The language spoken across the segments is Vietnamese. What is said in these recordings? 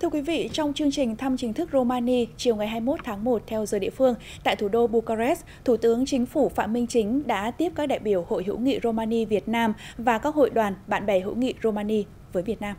Thưa quý vị, trong chương trình thăm chính thức Romania chiều ngày 21 tháng 1 theo giờ địa phương tại thủ đô Bucharest, Thủ tướng Chính phủ Phạm Minh Chính đã tiếp các đại biểu Hội hữu nghị Romania Việt Nam và các hội đoàn bạn bè hữu nghị Romania với Việt Nam.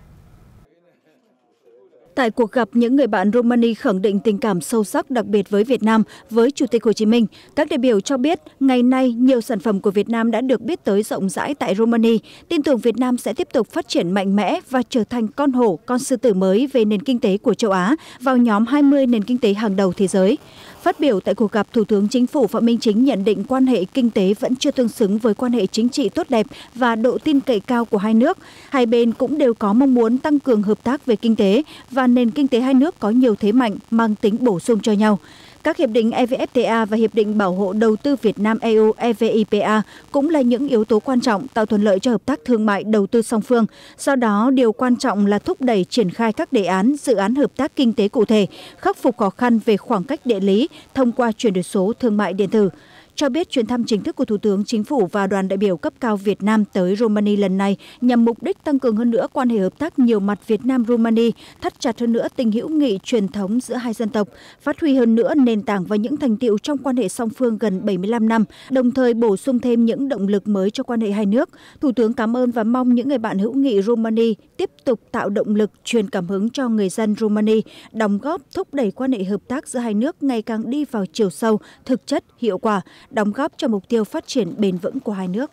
Tại cuộc gặp, những người bạn Romania khẳng định tình cảm sâu sắc đặc biệt với Việt Nam, với Chủ tịch Hồ Chí Minh. Các đại biểu cho biết, ngày nay nhiều sản phẩm của Việt Nam đã được biết tới rộng rãi tại Romania, tin tưởng Việt Nam sẽ tiếp tục phát triển mạnh mẽ và trở thành con hổ, con sư tử mới về nền kinh tế của châu Á vào nhóm 20 nền kinh tế hàng đầu thế giới. Phát biểu tại cuộc gặp, Thủ tướng Chính phủ Phạm Minh Chính nhận định quan hệ kinh tế vẫn chưa tương xứng với quan hệ chính trị tốt đẹp và độ tin cậy cao của hai nước. Hai bên cũng đều có mong muốn tăng cường hợp tác về kinh tế và nền kinh tế hai nước có nhiều thế mạnh mang tính bổ sung cho nhau. Các hiệp định EVFTA và Hiệp định Bảo hộ Đầu tư Việt Nam EU EVIPA cũng là những yếu tố quan trọng tạo thuận lợi cho hợp tác thương mại đầu tư song phương. Do đó, điều quan trọng là thúc đẩy triển khai các đề án, dự án hợp tác kinh tế cụ thể, khắc phục khó khăn về khoảng cách địa lý thông qua chuyển đổi số thương mại điện tử. Cho biết chuyến thăm chính thức của Thủ tướng Chính phủ và đoàn đại biểu cấp cao Việt Nam tới Romania lần này nhằm mục đích tăng cường hơn nữa quan hệ hợp tác nhiều mặt Việt Nam-Romania, thắt chặt hơn nữa tình hữu nghị truyền thống giữa hai dân tộc, phát huy hơn nữa nền tảng và những thành tựu trong quan hệ song phương gần 75 năm, đồng thời bổ sung thêm những động lực mới cho quan hệ hai nước. Thủ tướng cảm ơn và mong những người bạn hữu nghị Romania tiếp tục tạo động lực truyền cảm hứng cho người dân Romania, đóng góp thúc đẩy quan hệ hợp tác giữa hai nước ngày càng đi vào chiều sâu, thực chất, hiệu quả, đóng góp cho mục tiêu phát triển bền vững của hai nước.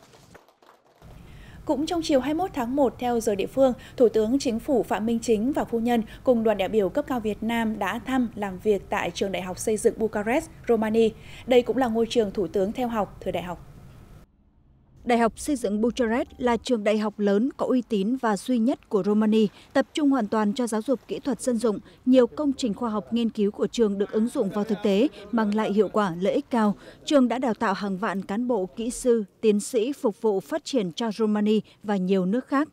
Cũng trong chiều 21 tháng 1 theo giờ địa phương, Thủ tướng Chính phủ Phạm Minh Chính và phu nhân cùng đoàn đại biểu cấp cao Việt Nam đã thăm làm việc tại trường Đại học Xây dựng Bucharest, Romania. Đây cũng là ngôi trường Thủ tướng theo học thời đại học. Đại học Xây dựng Bucharest là trường đại học lớn có uy tín và duy nhất của Romania, tập trung hoàn toàn cho giáo dục kỹ thuật dân dụng. Nhiều công trình khoa học nghiên cứu của trường được ứng dụng vào thực tế, mang lại hiệu quả lợi ích cao. Trường đã đào tạo hàng vạn cán bộ, kỹ sư, tiến sĩ phục vụ phát triển cho Romania và nhiều nước khác.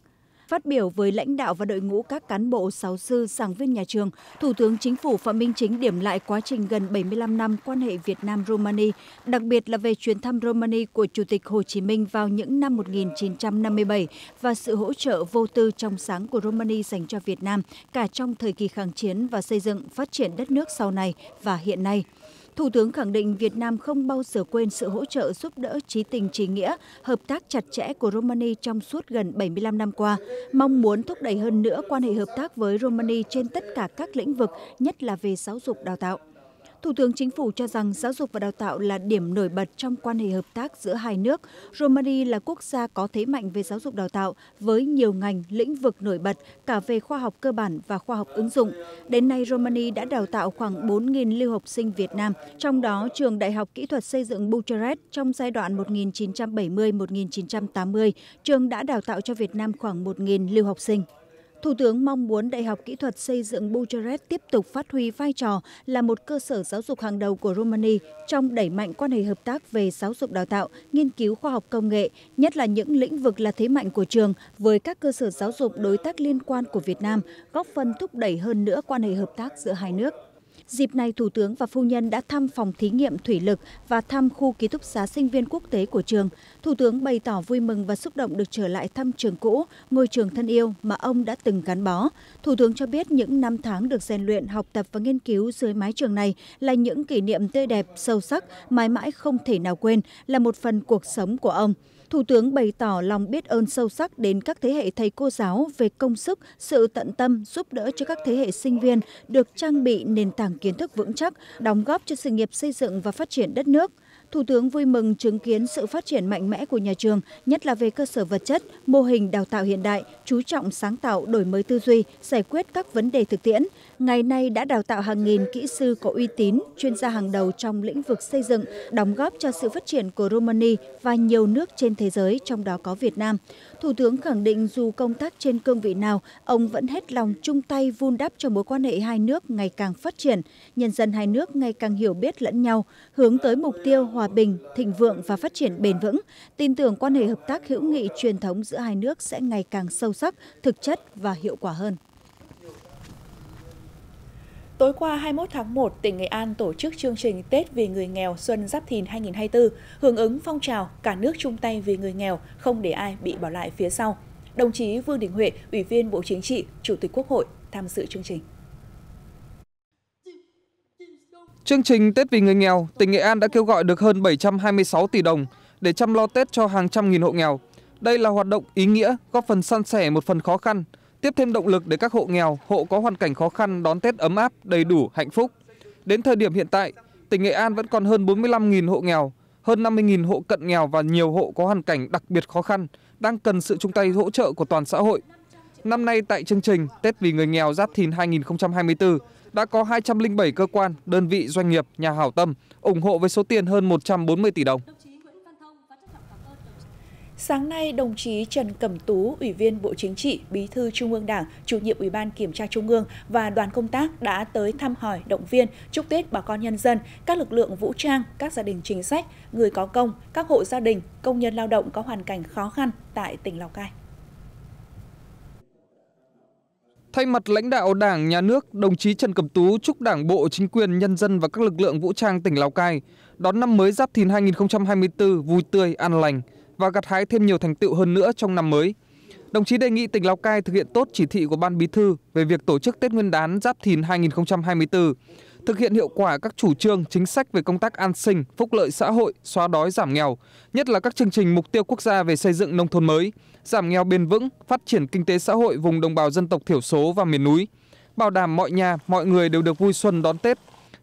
Phát biểu với lãnh đạo và đội ngũ các cán bộ, giáo sư, giảng viên nhà trường, Thủ tướng Chính phủ Phạm Minh Chính điểm lại quá trình gần 75 năm quan hệ Việt Nam-Romania, đặc biệt là về chuyến thăm Romania của Chủ tịch Hồ Chí Minh vào những năm 1957 và sự hỗ trợ vô tư trong sáng của Romania dành cho Việt Nam, cả trong thời kỳ kháng chiến và xây dựng, phát triển đất nước sau này và hiện nay. Thủ tướng khẳng định Việt Nam không bao giờ quên sự hỗ trợ giúp đỡ chí tình chí nghĩa, hợp tác chặt chẽ của Romania trong suốt gần 75 năm qua, mong muốn thúc đẩy hơn nữa quan hệ hợp tác với Romania trên tất cả các lĩnh vực, nhất là về giáo dục đào tạo. Thủ tướng Chính phủ cho rằng giáo dục và đào tạo là điểm nổi bật trong quan hệ hợp tác giữa hai nước. Romania là quốc gia có thế mạnh về giáo dục đào tạo với nhiều ngành, lĩnh vực nổi bật cả về khoa học cơ bản và khoa học ứng dụng. Đến nay, Romania đã đào tạo khoảng 4.000 lưu học sinh Việt Nam, trong đó trường Đại học Kỹ thuật Xây dựng Bucharest trong giai đoạn 1970-1980, trường đã đào tạo cho Việt Nam khoảng 1.000 lưu học sinh. Thủ tướng mong muốn Đại học Kỹ thuật Xây dựng Bucharest tiếp tục phát huy vai trò là một cơ sở giáo dục hàng đầu của Romania trong đẩy mạnh quan hệ hợp tác về giáo dục đào tạo, nghiên cứu khoa học công nghệ, nhất là những lĩnh vực là thế mạnh của trường với các cơ sở giáo dục đối tác liên quan của Việt Nam, góp phần thúc đẩy hơn nữa quan hệ hợp tác giữa hai nước. Dịp này, Thủ tướng và phu nhân đã thăm phòng thí nghiệm thủy lực và thăm khu ký túc xá sinh viên quốc tế của trường. Thủ tướng bày tỏ vui mừng và xúc động được trở lại thăm trường cũ, ngôi trường thân yêu mà ông đã từng gắn bó. Thủ tướng cho biết những năm tháng được rèn luyện, học tập và nghiên cứu dưới mái trường này là những kỷ niệm tươi đẹp, sâu sắc, mãi mãi không thể nào quên, là một phần cuộc sống của ông. Thủ tướng bày tỏ lòng biết ơn sâu sắc đến các thế hệ thầy cô giáo về công sức, sự tận tâm, giúp đỡ cho các thế hệ sinh viên được trang bị nền tảng kiến thức vững chắc, đóng góp cho sự nghiệp xây dựng và phát triển đất nước. Thủ tướng vui mừng chứng kiến sự phát triển mạnh mẽ của nhà trường, nhất là về cơ sở vật chất, mô hình đào tạo hiện đại, chú trọng sáng tạo, đổi mới tư duy, giải quyết các vấn đề thực tiễn. Ngày nay đã đào tạo hàng nghìn kỹ sư có uy tín, chuyên gia hàng đầu trong lĩnh vực xây dựng, đóng góp cho sự phát triển của Romania và nhiều nước trên thế giới, trong đó có Việt Nam. Thủ tướng khẳng định dù công tác trên cương vị nào, ông vẫn hết lòng chung tay vun đắp cho mối quan hệ hai nước ngày càng phát triển, nhân dân hai nước ngày càng hiểu biết lẫn nhau, hướng tới mục tiêu hòa bình, thịnh vượng và phát triển bền vững, tin tưởng quan hệ hợp tác hữu nghị truyền thống giữa hai nước sẽ ngày càng sâu sắc, thực chất và hiệu quả hơn. Tối qua 21 tháng 1, tỉnh Nghệ An tổ chức chương trình Tết vì người nghèo Xuân Giáp Thìn 2024, hưởng ứng phong trào cả nước chung tay vì người nghèo, không để ai bị bỏ lại phía sau. Đồng chí Vương Đình Huệ, Ủy viên Bộ Chính trị, Chủ tịch Quốc hội tham dự chương trình. Chương trình Tết vì người nghèo, tỉnh Nghệ An đã kêu gọi được hơn 726 tỷ đồng để chăm lo Tết cho hàng trăm nghìn hộ nghèo. Đây là hoạt động ý nghĩa, góp phần san sẻ một phần khó khăn, tiếp thêm động lực để các hộ nghèo, hộ có hoàn cảnh khó khăn đón Tết ấm áp, đầy đủ, hạnh phúc. Đến thời điểm hiện tại, tỉnh Nghệ An vẫn còn hơn 45.000 hộ nghèo, hơn 50.000 hộ cận nghèo và nhiều hộ có hoàn cảnh đặc biệt khó khăn, đang cần sự chung tay hỗ trợ của toàn xã hội. Năm nay tại chương trình Tết vì người nghèo Giáp Thìn 2024 đã có 207 cơ quan, đơn vị, doanh nghiệp, nhà hảo tâm ủng hộ với số tiền hơn 140 tỷ đồng. Sáng nay, đồng chí Trần Cẩm Tú, Ủy viên Bộ Chính trị, Bí thư Trung ương Đảng, Chủ nhiệm Ủy ban Kiểm tra Trung ương và đoàn công tác đã tới thăm hỏi, động viên, chúc Tết bà con nhân dân, các lực lượng vũ trang, các gia đình chính sách, người có công, các hộ gia đình, công nhân lao động có hoàn cảnh khó khăn tại tỉnh Lào Cai. Thay mặt lãnh đạo Đảng, Nhà nước, đồng chí Trần Cẩm Tú chúc Đảng bộ, chính quyền, nhân dân và các lực lượng vũ trang tỉnh Lào Cai đón năm mới Giáp Thìn 2024 vui tươi, an lành và gặt hái thêm nhiều thành tựu hơn nữa trong năm mới. Đồng chí đề nghị tỉnh Lào Cai thực hiện tốt chỉ thị của Ban Bí thư về việc tổ chức Tết Nguyên đán Giáp Thìn 2024, thực hiện hiệu quả các chủ trương, chính sách về công tác an sinh, phúc lợi xã hội, xóa đói giảm nghèo, nhất là các chương trình mục tiêu quốc gia về xây dựng nông thôn mới, giảm nghèo bền vững, phát triển kinh tế xã hội vùng đồng bào dân tộc thiểu số và miền núi, bảo đảm mọi nhà, mọi người đều được vui xuân đón Tết.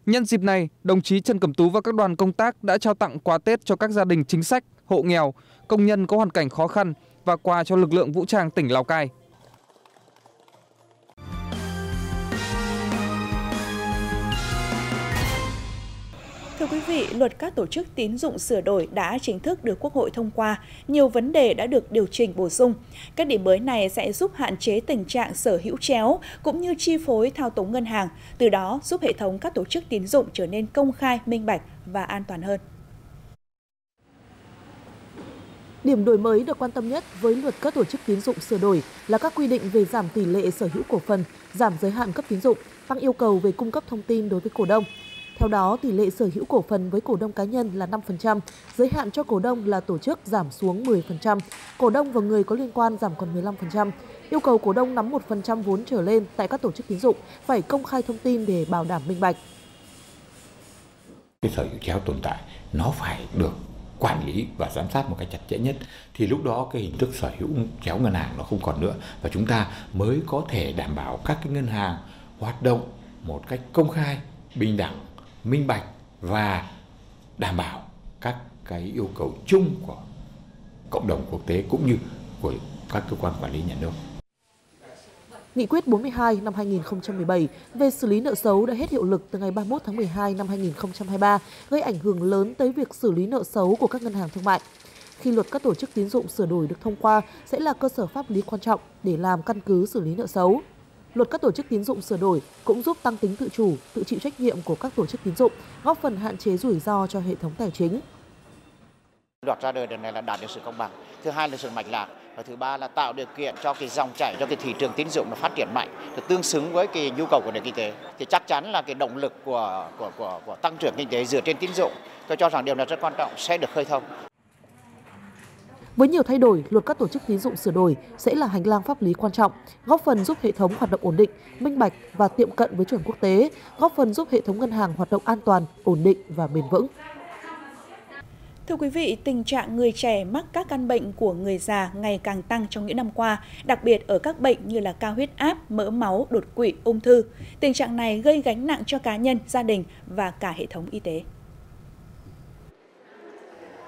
Nhân dịp này, đồng chí Trần Cẩm Tú và các đoàn công tác đã trao tặng quà Tết cho các gia đình chính sách, hộ nghèo, công nhân có hoàn cảnh khó khăn và quà cho lực lượng vũ trang tỉnh Lào Cai. Thưa quý vị, luật các tổ chức tín dụng sửa đổi đã chính thức được Quốc hội thông qua. Nhiều vấn đề đã được điều chỉnh bổ sung. Các điểm mới này sẽ giúp hạn chế tình trạng sở hữu chéo cũng như chi phối thao túng ngân hàng, từ đó giúp hệ thống các tổ chức tín dụng trở nên công khai, minh bạch và an toàn hơn. Điểm đổi mới được quan tâm nhất với luật các tổ chức tín dụng sửa đổi là các quy định về giảm tỷ lệ sở hữu cổ phần, giảm giới hạn cấp tín dụng, tăng yêu cầu về cung cấp thông tin đối với cổ đông. Theo đó, tỷ lệ sở hữu cổ phần với cổ đông cá nhân là 5%, giới hạn cho cổ đông là tổ chức giảm xuống 10%, cổ đông và người có liên quan giảm còn 15%, yêu cầu cổ đông nắm 1% vốn trở lên tại các tổ chức tín dụng phải công khai thông tin để bảo đảm minh bạch. Cái sở hữu chéo tồn tại nó phải được quản lý và giám sát một cách chặt chẽ nhất, thì lúc đó cái hình thức sở hữu chéo ngân hàng nó không còn nữa, và chúng ta mới có thể đảm bảo các cái ngân hàng hoạt động một cách công khai, bình đẳng, minh bạch và đảm bảo các cái yêu cầu chung của cộng đồng quốc tế cũng như của các cơ quan quản lý nhà nước. Nghị quyết 42 năm 2017 về xử lý nợ xấu đã hết hiệu lực từ ngày 31 tháng 12 năm 2023, gây ảnh hưởng lớn tới việc xử lý nợ xấu của các ngân hàng thương mại. Khi luật các tổ chức tín dụng sửa đổi được thông qua sẽ là cơ sở pháp lý quan trọng để làm căn cứ xử lý nợ xấu. Luật các tổ chức tín dụng sửa đổi cũng giúp tăng tính tự chủ, tự chịu trách nhiệm của các tổ chức tín dụng, góp phần hạn chế rủi ro cho hệ thống tài chính. Luật ra đời lần này là đạt được sự công bằng, thứ hai là sự mạch lạc, và thứ ba là tạo điều kiện cho cái dòng chảy, cho cái thị trường tín dụng nó phát triển mạnh, được tương xứng với cái nhu cầu của nền kinh tế. Thì chắc chắn là cái động lực của tăng trưởng kinh tế dựa trên tín dụng, tôi cho rằng điều này rất quan trọng, sẽ được khơi thông. Với nhiều thay đổi, luật các tổ chức tín dụng sửa đổi sẽ là hành lang pháp lý quan trọng, góp phần giúp hệ thống hoạt động ổn định, minh bạch và tiệm cận với chuẩn quốc tế, góp phần giúp hệ thống ngân hàng hoạt động an toàn, ổn định và bền vững. Thưa quý vị, tình trạng người trẻ mắc các căn bệnh của người già ngày càng tăng trong những năm qua, đặc biệt ở các bệnh như là cao huyết áp, mỡ máu, đột quỵ, ung thư. Tình trạng này gây gánh nặng cho cá nhân, gia đình và cả hệ thống y tế.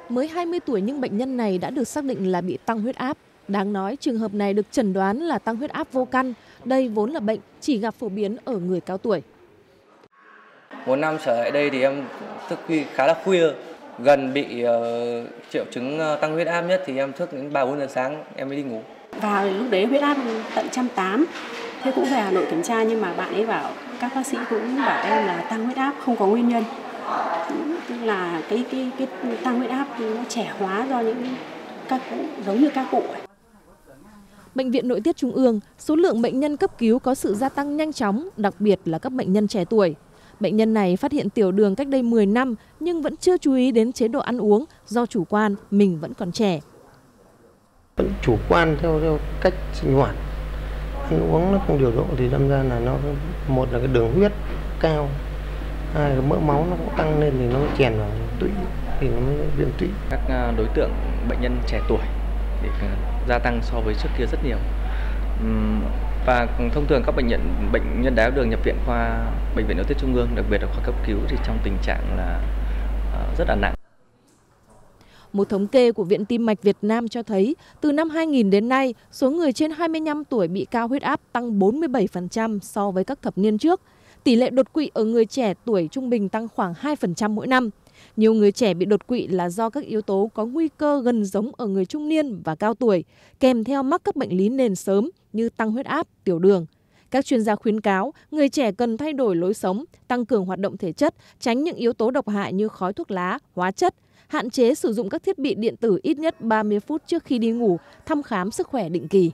Mới 20 tuổi nhưng bệnh nhân này đã được xác định là bị tăng huyết áp. Đáng nói, trường hợp này được chẩn đoán là tăng huyết áp vô căn. Đây vốn là bệnh chỉ gặp phổ biến ở người cao tuổi. Một năm trở lại đây thì em thức khá là khuya. Gần bị triệu chứng tăng huyết áp nhất thì em thức đến 3-4 giờ sáng em mới đi ngủ. Và lúc đấy huyết áp tận 180. Thế cũng về Hà Nội kiểm tra nhưng mà bạn ấy bảo, các bác sĩ cũng bảo em là tăng huyết áp không có nguyên nhân. Tức là cái tăng huyết áp nó trẻ hóa do những các cụ, giống như các cụ. Bệnh viện Nội tiết Trung ương, số lượng bệnh nhân cấp cứu có sự gia tăng nhanh chóng, đặc biệt là các bệnh nhân trẻ tuổi. Bệnh nhân này phát hiện tiểu đường cách đây 10 năm nhưng vẫn chưa chú ý đến chế độ ăn uống do chủ quan mình vẫn còn trẻ. Vẫn chủ quan theo cách sinh hoạt, ăn uống nó không điều độ thì đâm ra là nó một là cái đường huyết cao, mỡ máu nó cũng tăng lên thì nó chèn vào tụy, thì nó mới viêm tụy. Các đối tượng bệnh nhân trẻ tuổi thì gia tăng so với trước kia rất nhiều. Và thông thường các bệnh nhân đái tháo đường nhập viện khoa bệnh viện nội tiết trung ương, đặc biệt là khoa cấp cứu, thì trong tình trạng là rất là nặng. Một thống kê của Viện Tim mạch Việt Nam cho thấy, từ năm 2000 đến nay, số người trên 25 tuổi bị cao huyết áp tăng 47% so với các thập niên trước. Tỷ lệ đột quỵ ở người trẻ tuổi trung bình tăng khoảng 2% mỗi năm. Nhiều người trẻ bị đột quỵ là do các yếu tố có nguy cơ gần giống ở người trung niên và cao tuổi, kèm theo mắc các bệnh lý nền sớm như tăng huyết áp, tiểu đường. Các chuyên gia khuyến cáo người trẻ cần thay đổi lối sống, tăng cường hoạt động thể chất, tránh những yếu tố độc hại như khói thuốc lá, hóa chất, hạn chế sử dụng các thiết bị điện tử ít nhất 30 phút trước khi đi ngủ, thăm khám sức khỏe định kỳ.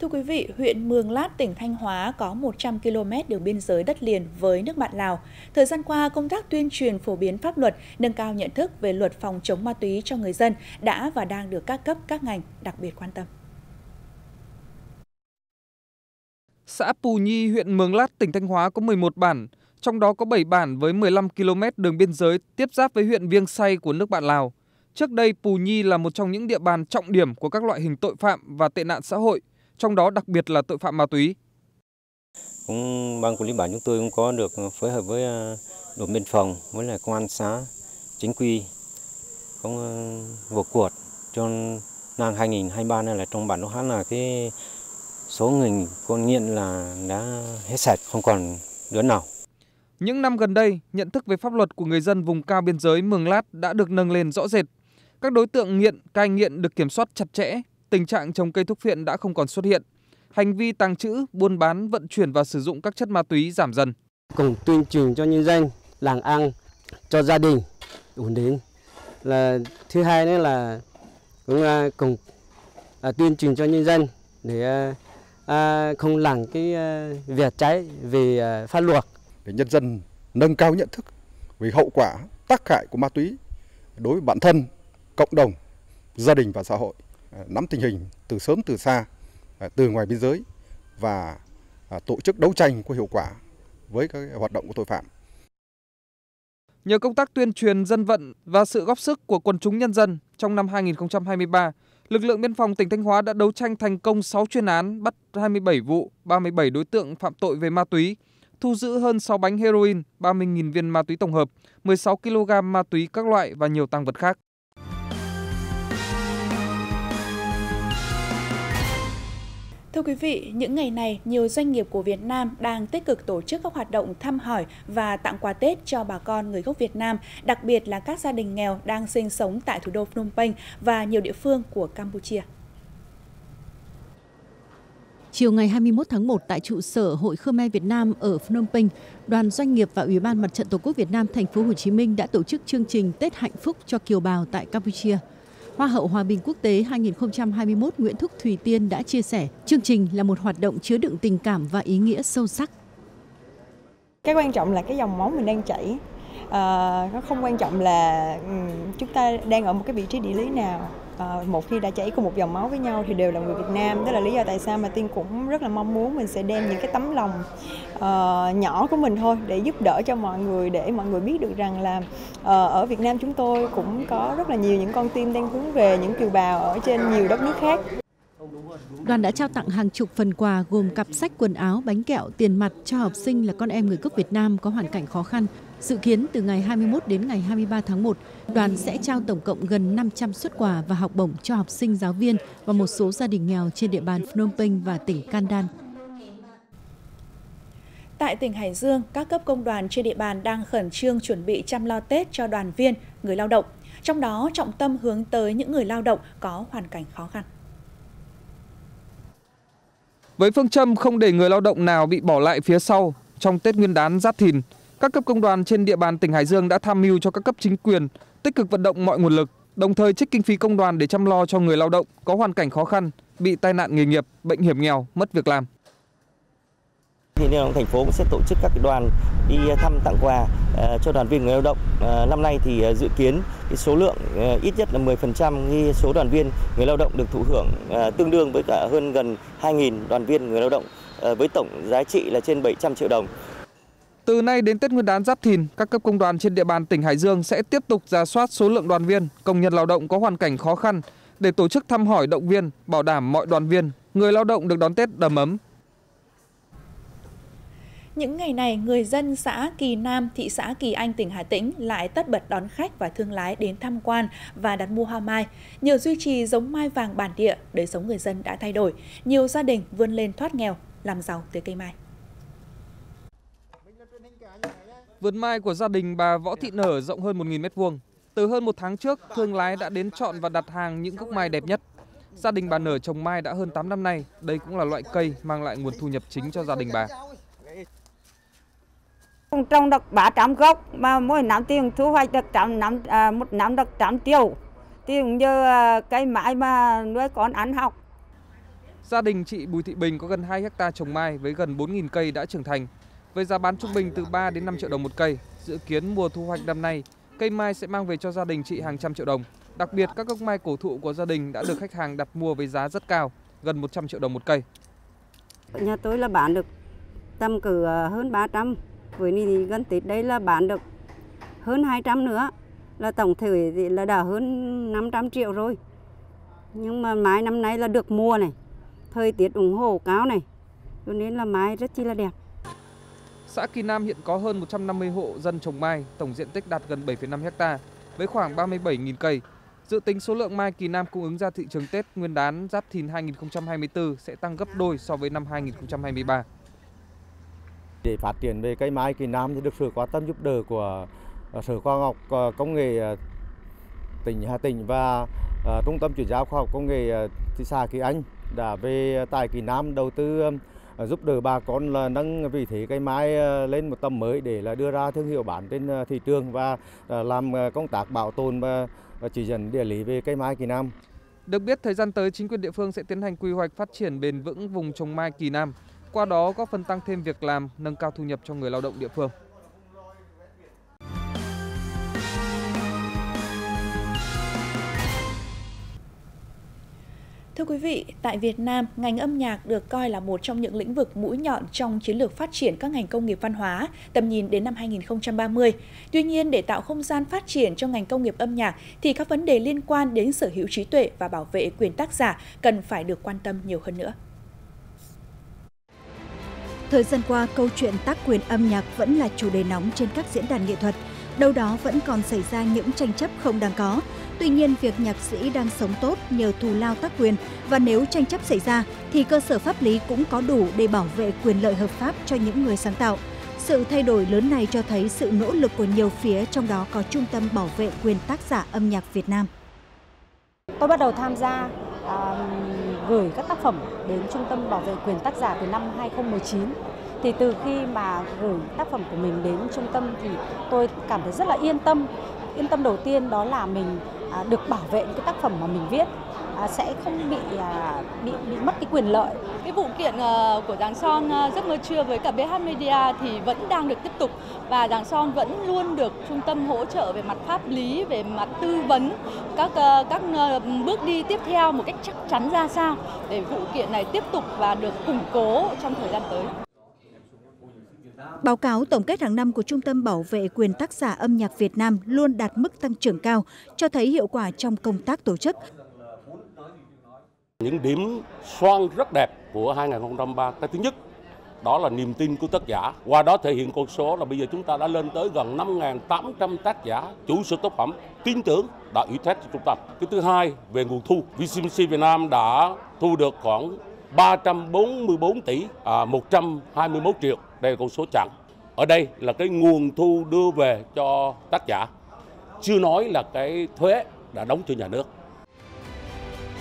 Thưa quý vị, huyện Mường Lát, tỉnh Thanh Hóa có 100 km đường biên giới đất liền với nước bạn Lào. Thời gian qua, công tác tuyên truyền phổ biến pháp luật, nâng cao nhận thức về luật phòng chống ma túy cho người dân đã và đang được các cấp, các ngành đặc biệt quan tâm. Xã Pù Nhi, huyện Mường Lát, tỉnh Thanh Hóa có 11 bản, trong đó có 7 bản với 15 km đường biên giới tiếp giáp với huyện Viêng Xay của nước bạn Lào. Trước đây, Pù Nhi là một trong những địa bàn trọng điểm của các loại hình tội phạm và tệ nạn xã hội, trong đó đặc biệt là tội phạm ma túy. Ban quản lý bản chúng tôi cũng có được phối hợp với đồn biên phòng, với lại công an xã chính quy, cũng vào cuộc trong năm 2023 này, là trong bản Lô Hát là cái số người con nghiện là đã hết sạch, không còn đứa nào. Những năm gần đây, nhận thức về pháp luật của người dân vùng cao biên giới Mường Lát đã được nâng lên rõ rệt. Các đối tượng nghiện, cai nghiện được kiểm soát chặt chẽ. Tình trạng trồng cây thuốc phiện đã không còn xuất hiện. Hành vi tàng trữ, buôn bán, vận chuyển và sử dụng các chất ma túy giảm dần. Cùng tuyên truyền cho nhân dân, làng ăn, cho gia đình ổn định. Là thứ hai nữa là cũng cùng tuyên truyền cho nhân dân để không làm cái việc trái về pháp luật. Để nhân dân nâng cao nhận thức về hậu quả tác hại của ma túy đối với bản thân, cộng đồng, gia đình và xã hội. Nắm tình hình từ sớm từ xa, từ ngoài biên giới và tổ chức đấu tranh có hiệu quả với các hoạt động của tội phạm. Nhờ công tác tuyên truyền dân vận và sự góp sức của quần chúng nhân dân, trong năm 2023, lực lượng biên phòng tỉnh Thanh Hóa đã đấu tranh thành công 6 chuyên án, bắt 27 vụ, 37 đối tượng phạm tội về ma túy, thu giữ hơn 6 bánh heroin, 30.000 viên ma túy tổng hợp, 16 kg ma túy các loại và nhiều tang vật khác. Thưa quý vị, những ngày này, nhiều doanh nghiệp của Việt Nam đang tích cực tổ chức các hoạt động thăm hỏi và tặng quà Tết cho bà con người gốc Việt Nam, đặc biệt là các gia đình nghèo đang sinh sống tại thủ đô Phnom Penh và nhiều địa phương của Campuchia. Chiều ngày 21 tháng 1 tại trụ sở Hội Khmer Việt Nam ở Phnom Penh, Đoàn Doanh nghiệp và Ủy ban Mặt trận Tổ quốc Việt Nam thành phố Hồ Chí Minh đã tổ chức chương trình Tết hạnh phúc cho kiều bào tại Campuchia. Hoa hậu Hòa bình quốc tế 2021 Nguyễn Thúc Thùy Tiên đã chia sẻ, chương trình là một hoạt động chứa đựng tình cảm và ý nghĩa sâu sắc. Cái quan trọng là cái dòng máu mình đang chảy, nó không quan trọng là chúng ta đang ở một cái vị trí địa lý nào. Một khi đã chảy cùng một dòng máu với nhau thì đều là người Việt Nam. Đó là lý do tại sao mà Tiên cũng rất là mong muốn mình sẽ đem những cái tấm lòng nhỏ của mình thôi để giúp đỡ cho mọi người, để mọi người biết được rằng là ở Việt Nam chúng tôi cũng có rất là nhiều những con tim đang hướng về những kiều bào ở trên nhiều đất nước khác. Đoàn đã trao tặng hàng chục phần quà gồm cặp sách, quần áo, bánh kẹo, tiền mặt cho học sinh là con em người gốc Việt Nam có hoàn cảnh khó khăn. Dự kiến từ ngày 21 đến ngày 23 tháng 1, đoàn sẽ trao tổng cộng gần 500 suất quà và học bổng cho học sinh, giáo viên và một số gia đình nghèo trên địa bàn Phnom Penh và tỉnh Kandal. Tại tỉnh Hải Dương, các cấp công đoàn trên địa bàn đang khẩn trương chuẩn bị chăm lo Tết cho đoàn viên, người lao động. Trong đó, trọng tâm hướng tới những người lao động có hoàn cảnh khó khăn. Với phương châm không để người lao động nào bị bỏ lại phía sau, trong Tết Nguyên đán Giáp Thìn, các cấp công đoàn trên địa bàn tỉnh Hải Dương đã tham mưu cho các cấp chính quyền tích cực vận động mọi nguồn lực, đồng thời trích kinh phí công đoàn để chăm lo cho người lao động có hoàn cảnh khó khăn, bị tai nạn nghề nghiệp, bệnh hiểm nghèo, mất việc làm. Thì Liên đoàn thành phố cũng sẽ tổ chức các đoàn đi thăm tặng quà cho đoàn viên người lao động. Năm nay thì dự kiến cái số lượng ít nhất là 10% số đoàn viên người lao động được thụ hưởng, tương đương với cả hơn gần 2.000 đoàn viên người lao động với tổng giá trị là trên 700 triệu đồng. Từ nay đến Tết Nguyên đán Giáp Thìn, các cấp công đoàn trên địa bàn tỉnh Hải Dương sẽ tiếp tục rà soát số lượng đoàn viên, công nhân lao động có hoàn cảnh khó khăn để tổ chức thăm hỏi động viên, bảo đảm mọi đoàn viên, người lao động được đón Tết đầm ấm. Những ngày này, người dân xã Kỳ Nam, thị xã Kỳ Anh, tỉnh Hà Tĩnh lại tất bật đón khách và thương lái đến tham quan và đặt mua hoa mai. Nhờ duy trì giống mai vàng bản địa, đời sống người dân đã thay đổi. Nhiều gia đình vươn lên thoát nghèo, làm giàu từ cây mai. Vườn mai của gia đình bà Võ Thị Nở rộng hơn 1.000 m². Từ hơn một tháng trước, thương lái đã đến chọn và đặt hàng những gốc mai đẹp nhất. Gia đình bà Nở trồng mai đã hơn 8 năm nay. Đây cũng là loại cây mang lại nguồn thu nhập chính cho gia đình bà. Trồng được 300 gốc mà mỗi năm tiền thu hoạch được một năm được 100 triệu. Thì cũng như cây mai mà nuôi con ăn học. Gia đình chị Bùi Thị Bình có gần 2 hectare trồng mai với gần 4.000 cây đã trưởng thành. Với giá bán trung bình từ 3 đến 5 triệu đồng một cây, dự kiến mùa thu hoạch năm nay, cây mai sẽ mang về cho gia đình chị hàng trăm triệu đồng. Đặc biệt, các gốc mai cổ thụ của gia đình đã được khách hàng đặt mua với giá rất cao, gần 100 triệu đồng một cây. Nhà tôi là bán được tầm cỡ hơn 300, với đi gần Tết đây là bán được hơn 200 nữa. Là tổng thể thì là đã hơn 500 triệu rồi. Nhưng mà mai năm nay là được mua này, thời tiết ủng hộ cáo này, cho nên là mai rất chi là đẹp. Xã Kỳ Nam hiện có hơn 150 hộ dân trồng mai, tổng diện tích đạt gần 7,5 hectare với khoảng 37.000 cây. Dự tính số lượng mai Kỳ Nam cung ứng ra thị trường Tết Nguyên đán Giáp Thìn 2024 sẽ tăng gấp đôi so với năm 2023. Để phát triển về cây mai Kỳ Nam thì được sự quan tâm giúp đỡ của Sở Khoa học Công nghệ tỉnh Hà Tĩnh và Trung tâm Chuyển giao Khoa học Công nghệ thị xã Kỳ Anh đã về tại Kỳ Nam đầu tư giúp đỡ bà con là nâng vị thế cây mai lên một tầm mới để là đưa ra thương hiệu bán trên thị trường và làm công tác bảo tồn và chỉ dẫn địa lý về cây mai Kỳ Nam. Được biết, thời gian tới chính quyền địa phương sẽ tiến hành quy hoạch phát triển bền vững vùng trồng mai Kỳ Nam, qua đó góp phần tăng thêm việc làm, nâng cao thu nhập cho người lao động địa phương. Thưa quý vị, tại Việt Nam, ngành âm nhạc được coi là một trong những lĩnh vực mũi nhọn trong chiến lược phát triển các ngành công nghiệp văn hóa, tầm nhìn đến năm 2030. Tuy nhiên, để tạo không gian phát triển cho ngành công nghiệp âm nhạc thì các vấn đề liên quan đến sở hữu trí tuệ và bảo vệ quyền tác giả cần phải được quan tâm nhiều hơn nữa. Thời gian qua, câu chuyện tác quyền âm nhạc vẫn là chủ đề nóng trên các diễn đàn nghệ thuật. Đâu đó vẫn còn xảy ra những tranh chấp không đáng có. Tuy nhiên, việc nhạc sĩ đang sống tốt nhờ thù lao tác quyền, và nếu tranh chấp xảy ra thì cơ sở pháp lý cũng có đủ để bảo vệ quyền lợi hợp pháp cho những người sáng tạo. Sự thay đổi lớn này cho thấy sự nỗ lực của nhiều phía, trong đó có Trung tâm Bảo vệ quyền tác giả âm nhạc Việt Nam. Tôi bắt đầu tham gia gửi các tác phẩm đến Trung tâm Bảo vệ quyền tác giả từ năm 2019. Thì từ khi mà gửi tác phẩm của mình đến trung tâm thì tôi cảm thấy rất là yên tâm. Yên tâm đầu tiên đó là mình được bảo vệ những cái tác phẩm mà mình viết, sẽ không bị mất cái quyền lợi. Cái vụ kiện của Giáng Son Giấc Mơ Trưa với cả BH Media thì vẫn đang được tiếp tục, và Giáng Son vẫn luôn được trung tâm hỗ trợ về mặt pháp lý, về mặt tư vấn các bước đi tiếp theo một cách chắc chắn ra sao để vụ kiện này tiếp tục và được củng cố trong thời gian tới. Báo cáo tổng kết hàng năm của Trung tâm Bảo vệ quyền tác giả âm nhạc Việt Nam luôn đạt mức tăng trưởng cao, cho thấy hiệu quả trong công tác tổ chức. Những điểm xoan rất đẹp của 2023, cái thứ nhất đó là niềm tin của tác giả. Qua đó thể hiện con số là bây giờ chúng ta đã lên tới gần 5.800 tác giả chủ sở tác phẩm tin tưởng đã ủy thác cho trung tâm. Cái thứ hai về nguồn thu, VCMC Việt Nam đã thu được khoảng 344 tỷ 121 triệu. Đây là con số chẵn. Ở đây là cái nguồn thu đưa về cho tác giả, chưa nói là cái thuế đã đóng cho nhà nước.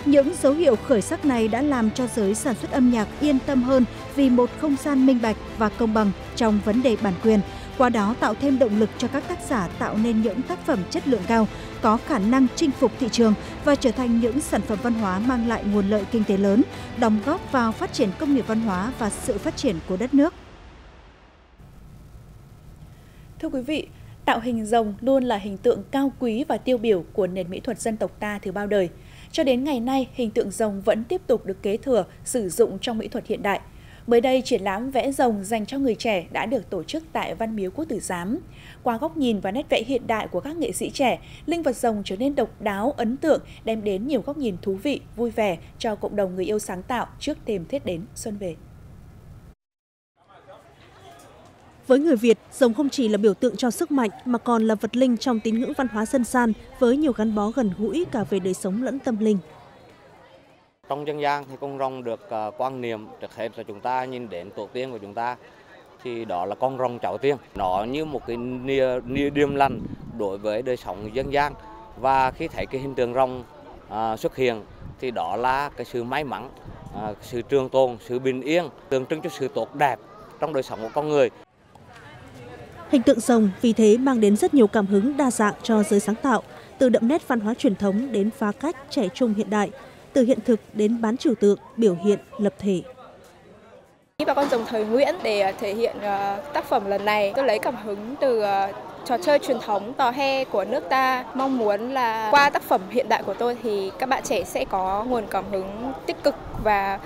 Những dấu hiệu khởi sắc này đã làm cho giới sản xuất âm nhạc yên tâm hơn vì một không gian minh bạch và công bằng trong vấn đề bản quyền, qua đó tạo thêm động lực cho các tác giả tạo nên những tác phẩm chất lượng cao, có khả năng chinh phục thị trường và trở thành những sản phẩm văn hóa mang lại nguồn lợi kinh tế lớn, đóng góp vào phát triển công nghiệp văn hóa và sự phát triển của đất nước. Thưa quý vị, tạo hình rồng luôn là hình tượng cao quý và tiêu biểu của nền mỹ thuật dân tộc ta từ bao đời. Cho đến ngày nay, hình tượng rồng vẫn tiếp tục được kế thừa, sử dụng trong mỹ thuật hiện đại. Mới đây, triển lãm vẽ rồng dành cho người trẻ đã được tổ chức tại Văn miếu Quốc tử Giám. Qua góc nhìn và nét vẽ hiện đại của các nghệ sĩ trẻ, linh vật rồng trở nên độc đáo, ấn tượng, đem đến nhiều góc nhìn thú vị, vui vẻ cho cộng đồng người yêu sáng tạo trước thềm Tết đến xuân về. Với người Việt, rồng không chỉ là biểu tượng cho sức mạnh mà còn là vật linh trong tín ngưỡng văn hóa dân gian với nhiều gắn bó gần gũi cả về đời sống lẫn tâm linh. Trong dân gian thì con rồng được quan niệm trước hết là chúng ta nhìn đến tổ tiên của chúng ta thì đó là con rồng cháu tiên. Nó như một cái nia điềm lành đối với đời sống dân gian, và khi thấy cái hình tượng rồng xuất hiện thì đó là cái sự may mắn, sự trường tồn, sự bình yên, tượng trưng cho sự tốt đẹp trong đời sống của con người. Hình tượng rồng vì thế mang đến rất nhiều cảm hứng đa dạng cho giới sáng tạo, từ đậm nét văn hóa truyền thống đến phá cách trẻ trung hiện đại, từ hiện thực đến bán trừu tượng, biểu hiện lập thể. Và con rồng thời Nguyễn để thể hiện tác phẩm lần này, tôi lấy cảm hứng từ trò chơi truyền thống tò he của nước ta. Mong muốn là qua tác phẩm hiện đại của tôi thì các bạn trẻ sẽ có nguồn cảm hứng tích cực và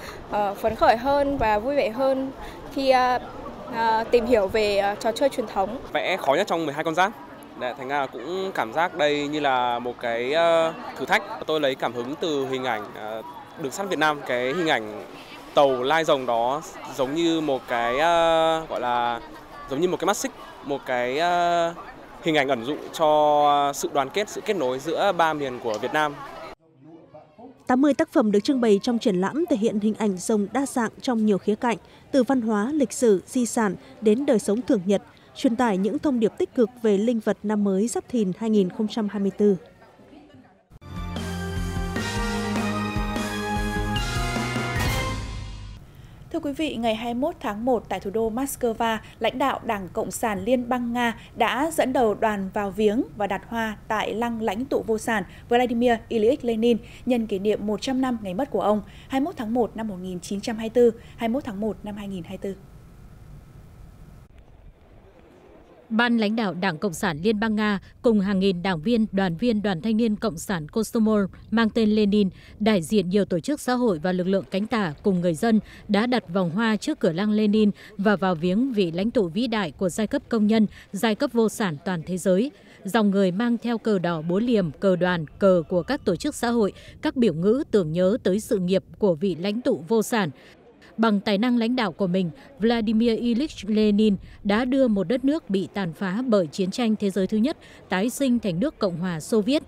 phấn khởi hơn và vui vẻ hơn khi tìm hiểu về trò chơi truyền thống. Vẽ khó nhất trong 12 con giáp. Thành ra cũng cảm giác đây như là một cái thử thách. Tôi lấy cảm hứng từ hình ảnh đường sắt Việt Nam, cái hình ảnh tàu lai rồng đó giống như một cái mắt xích, một cái hình ảnh ẩn dụ cho sự đoàn kết, sự kết nối giữa ba miền của Việt Nam. 80 tác phẩm được trưng bày trong triển lãm thể hiện hình ảnh rồng đa dạng trong nhiều khía cạnh, từ văn hóa, lịch sử, di sản đến đời sống thường nhật, truyền tải những thông điệp tích cực về linh vật năm mới Giáp Thìn 2024. Thưa quý vị, ngày 21 tháng 1 tại thủ đô Moscow, lãnh đạo Đảng Cộng sản Liên bang Nga đã dẫn đầu đoàn vào viếng và đặt hoa tại lăng lãnh tụ vô sản Vladimir Ilyich Lenin nhân kỷ niệm 100 năm ngày mất của ông, 21 tháng 1 năm 1924, 21 tháng 1 năm 2024. Ban lãnh đạo Đảng Cộng sản Liên bang Nga cùng hàng nghìn đảng viên Đoàn Thanh niên Cộng sản Komsomol mang tên Lenin, đại diện nhiều tổ chức xã hội và lực lượng cánh tả cùng người dân đã đặt vòng hoa trước cửa lăng Lenin và vào viếng vị lãnh tụ vĩ đại của giai cấp công nhân, giai cấp vô sản toàn thế giới. Dòng người mang theo cờ đỏ búa liềm, cờ đoàn, cờ của các tổ chức xã hội, các biểu ngữ tưởng nhớ tới sự nghiệp của vị lãnh tụ vô sản. Bằng tài năng lãnh đạo của mình, Vladimir Ilyich Lenin đã đưa một đất nước bị tàn phá bởi chiến tranh thế giới thứ nhất tái sinh thành nước Cộng hòa Xô Viết.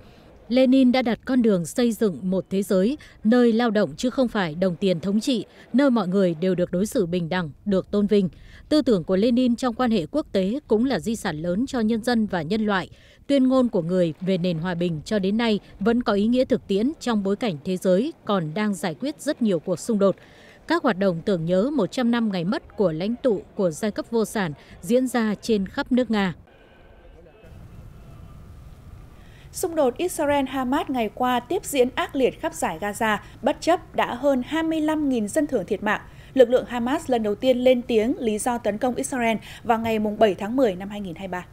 Lenin đã đặt con đường xây dựng một thế giới, nơi lao động chứ không phải đồng tiền thống trị, nơi mọi người đều được đối xử bình đẳng, được tôn vinh. Tư tưởng của Lenin trong quan hệ quốc tế cũng là di sản lớn cho nhân dân và nhân loại. Tuyên ngôn của người về nền hòa bình cho đến nay vẫn có ý nghĩa thực tiễn trong bối cảnh thế giới còn đang giải quyết rất nhiều cuộc xung đột. Các hoạt động tưởng nhớ 100 năm ngày mất của lãnh tụ của giai cấp vô sản diễn ra trên khắp nước Nga. Xung đột Israel-Hamas ngày qua tiếp diễn ác liệt khắp dải Gaza, bất chấp đã hơn 25.000 dân thường thiệt mạng. Lực lượng Hamas lần đầu tiên lên tiếng lý do tấn công Israel vào ngày 7 tháng 10 năm 2023.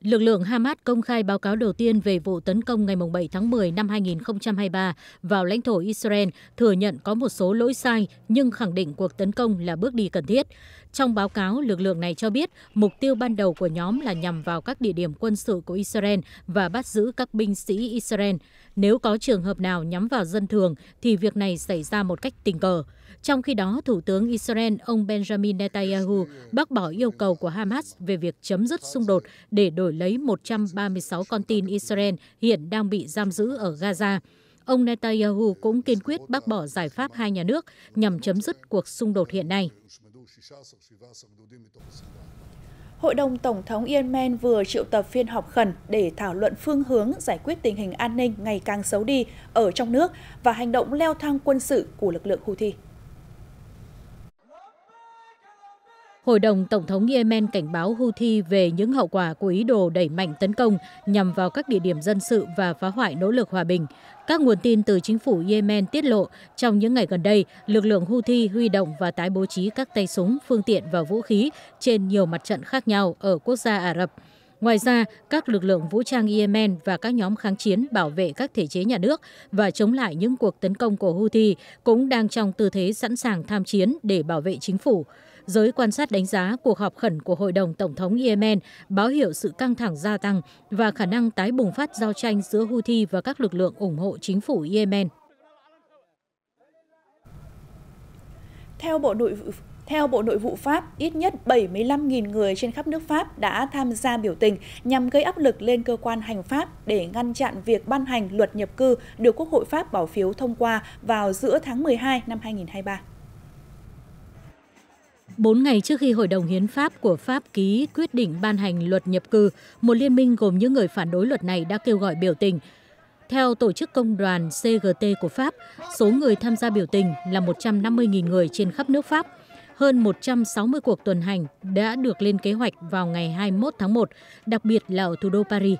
Lực lượng Hamas công khai báo cáo đầu tiên về vụ tấn công ngày 7 tháng 10 năm 2023 vào lãnh thổ Israel, thừa nhận có một số lỗi sai nhưng khẳng định cuộc tấn công là bước đi cần thiết. Trong báo cáo, lực lượng này cho biết mục tiêu ban đầu của nhóm là nhằm vào các địa điểm quân sự của Israel và bắt giữ các binh sĩ Israel. Nếu có trường hợp nào nhắm vào dân thường thì việc này xảy ra một cách tình cờ. Trong khi đó, Thủ tướng Israel ông Benjamin Netanyahu bác bỏ yêu cầu của Hamas về việc chấm dứt xung đột để đổi lấy 136 con tin Israel hiện đang bị giam giữ ở Gaza. Ông Netanyahu cũng kiên quyết bác bỏ giải pháp hai nhà nước nhằm chấm dứt cuộc xung đột hiện nay. Hội đồng Tổng thống Yemen vừa triệu tập phiên họp khẩn để thảo luận phương hướng giải quyết tình hình an ninh ngày càng xấu đi ở trong nước và hành động leo thang quân sự của lực lượng Houthi. Hội đồng Tổng thống Yemen cảnh báo Houthi về những hậu quả của ý đồ đẩy mạnh tấn công nhằm vào các địa điểm dân sự và phá hoại nỗ lực hòa bình. Các nguồn tin từ chính phủ Yemen tiết lộ, trong những ngày gần đây, lực lượng Houthi huy động và tái bố trí các tay súng, phương tiện và vũ khí trên nhiều mặt trận khác nhau ở quốc gia Ả Rập. Ngoài ra, các lực lượng vũ trang Yemen và các nhóm kháng chiến bảo vệ các thể chế nhà nước và chống lại những cuộc tấn công của Houthi cũng đang trong tư thế sẵn sàng tham chiến để bảo vệ chính phủ. Giới quan sát đánh giá cuộc họp khẩn của Hội đồng Tổng thống Yemen báo hiệu sự căng thẳng gia tăng và khả năng tái bùng phát giao tranh giữa Houthi và các lực lượng ủng hộ chính phủ Yemen. Theo Bộ Nội vụ Pháp, ít nhất 75.000 người trên khắp nước Pháp đã tham gia biểu tình nhằm gây áp lực lên cơ quan hành pháp để ngăn chặn việc ban hành luật nhập cư được Quốc hội Pháp bỏ phiếu thông qua vào giữa tháng 12 năm 2023. 4 ngày trước khi Hội đồng Hiến pháp của Pháp ký quyết định ban hành luật nhập cư, một liên minh gồm những người phản đối luật này đã kêu gọi biểu tình. Theo tổ chức công đoàn CGT của Pháp, số người tham gia biểu tình là 150.000 người trên khắp nước Pháp. Hơn 160 cuộc tuần hành đã được lên kế hoạch vào ngày 21 tháng 1, đặc biệt là ở thủ đô Paris.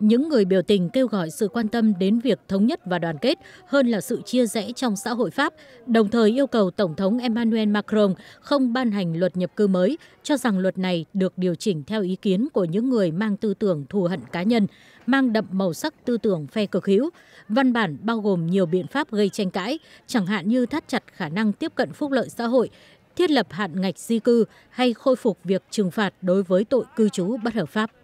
Những người biểu tình kêu gọi sự quan tâm đến việc thống nhất và đoàn kết hơn là sự chia rẽ trong xã hội Pháp, đồng thời yêu cầu Tổng thống Emmanuel Macron không ban hành luật nhập cư mới, cho rằng luật này được điều chỉnh theo ý kiến của những người mang tư tưởng thù hận cá nhân, mang đậm màu sắc tư tưởng phe cực hữu. Văn bản bao gồm nhiều biện pháp gây tranh cãi, chẳng hạn như thắt chặt khả năng tiếp cận phúc lợi xã hội, thiết lập hạn ngạch di cư hay khôi phục việc trừng phạt đối với tội cư trú bất hợp pháp.